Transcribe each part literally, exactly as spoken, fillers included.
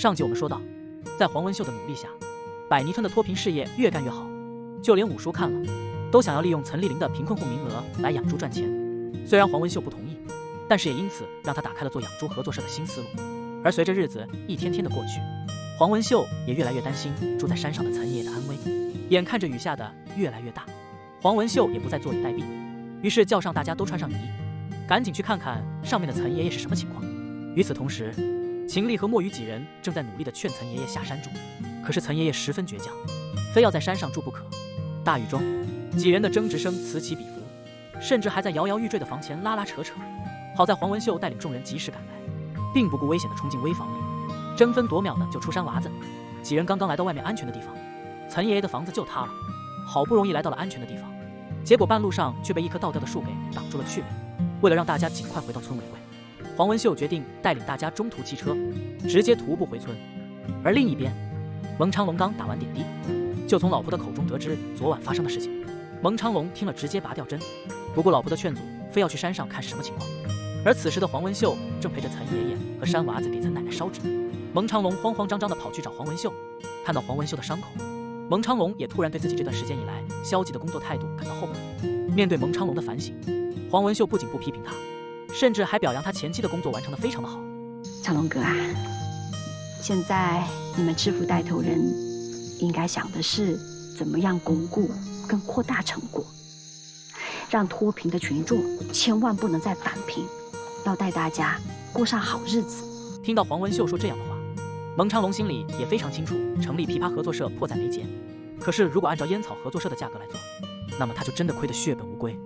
上集我们说到，在黄文秀的努力下，百泥村的脱贫事业越干越好，就连五叔看了，都想要利用岑丽玲的贫困户名额来养猪赚钱。虽然黄文秀不同意，但是也因此让他打开了做养猪合作社的新思路。而随着日子一天天的过去，黄文秀也越来越担心住在山上的岑爷爷的安危。眼看着雨下的越来越大，黄文秀也不再坐以待毙，于是叫上大家都穿上雨衣，赶紧去看看上面的岑爷爷是什么情况。与此同时，秦丽和墨雨几人正在努力地劝岑爷爷下山住，可是岑爷爷十分倔强，非要在山上住不可。大雨中，几人的争执声此起彼伏，甚至还在摇摇欲坠的房前拉拉扯扯。好在黄文秀带领众人及时赶来，并不顾危险地冲进危房里，争分夺秒的就出山娃子。几人刚刚来到外面安全的地方，岑爷爷的房子就塌了。好不容易来到了安全的地方，结果半路上却被一棵倒掉的树给挡住了去路。为了让大家尽快回到村委会，黄文秀决定带领大家中途弃车，直接徒步回村。而另一边，蒙昌龙刚打完点滴，就从老婆的口中得知昨晚发生的事情。蒙昌龙听了直接拔掉针，不顾老婆的劝阻，非要去山上看是什么情况。而此时的黄文秀正陪着岑爷爷和山娃子给岑奶奶烧纸。蒙昌龙慌慌张张地跑去找黄文秀，看到黄文秀的伤口，蒙昌龙也突然对自己这段时间以来消极的工作态度感到后悔。面对蒙昌龙的反省，黄文秀不仅不批评他，甚至还表扬他前期的工作完成的非常的好。长龙哥啊，现在你们致富带头人应该想的是怎么样巩固跟扩大成果，让脱贫的群众千万不能再返贫，要带大家过上好日子。听到黄文秀说这样的话，蒙昌龙心里也非常清楚，成立枇杷合作社迫在眉睫。可是如果按照烟草合作社的价格来做，那么他就真的亏得血本无归。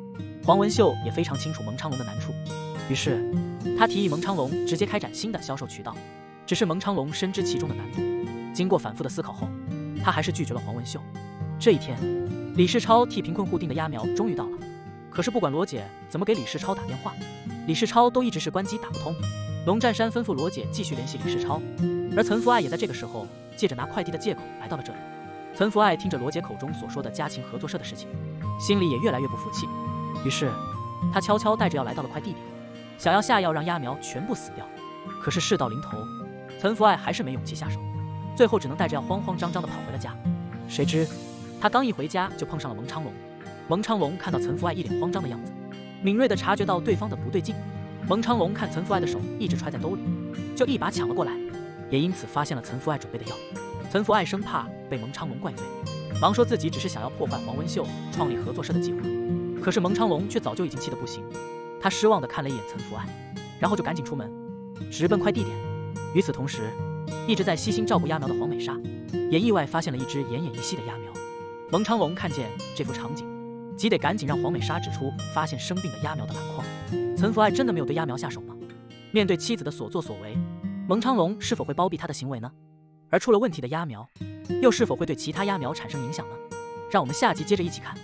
黄文秀也非常清楚蒙昌龙的难处，于是他提议蒙昌龙直接开展新的销售渠道。只是蒙昌龙深知其中的难度，经过反复的思考后，他还是拒绝了黄文秀。这一天，李世超替贫困户订的鸭苗终于到了，可是不管罗姐怎么给李世超打电话，李世超都一直是关机打不通。龙占山吩咐罗姐继续联系李世超，而岑福爱也在这个时候借着拿快递的借口来到了这里。岑福爱听着罗姐口中所说的家禽合作社的事情，心里也越来越不服气，于是他悄悄带着药来到了快递点，想要下药让鸭苗全部死掉。可是事到临头，岑福爱还是没勇气下手，最后只能带着药慌慌张张地跑回了家。谁知他刚一回家就碰上了蒙昌龙。蒙昌龙看到岑福爱一脸慌张的样子，敏锐地察觉到对方的不对劲。蒙昌龙看岑福爱的手一直揣在兜里，就一把抢了过来，也因此发现了岑福爱准备的药。岑福爱生怕被蒙昌龙怪罪，忙说自己只是想要破坏黄文秀创立合作社的计划。可是蒙昌龙却早就已经气得不行，他失望地看了一眼岑福爱，然后就赶紧出门，直奔快递点。与此同时，一直在悉心照顾鸭苗的黄美莎也意外发现了一只奄奄一息的鸭苗。蒙昌龙看见这幅场景，即得赶紧让黄美莎指出发现生病的鸭苗的惨况。岑福爱真的没有对鸭苗下手吗？面对妻子的所作所为，蒙昌龙是否会包庇他的行为呢？而出了问题的鸭苗又是否会对其他鸭苗产生影响呢？让我们下集接着一起看。